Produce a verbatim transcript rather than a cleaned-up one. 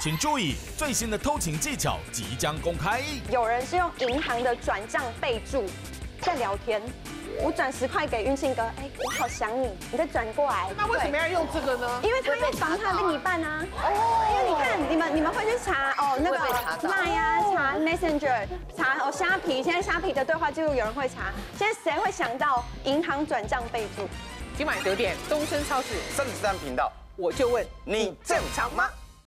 请注意，最新的偷情技巧即将公开。有人是用银行的转账备注在聊天，我转十块给运庆哥，哎、欸，我好想你，你再转过来。那为什么要用这个呢？因为他要防他另一半啊。哦。因为你看，你们你们会去查哦，那个 Line 啊，查 Messenger， 查哦虾皮，现在虾皮的对话记录有人会查。现在谁会想到银行转账备注？今晚九点，东森超市三十三频道，我就问你正常吗？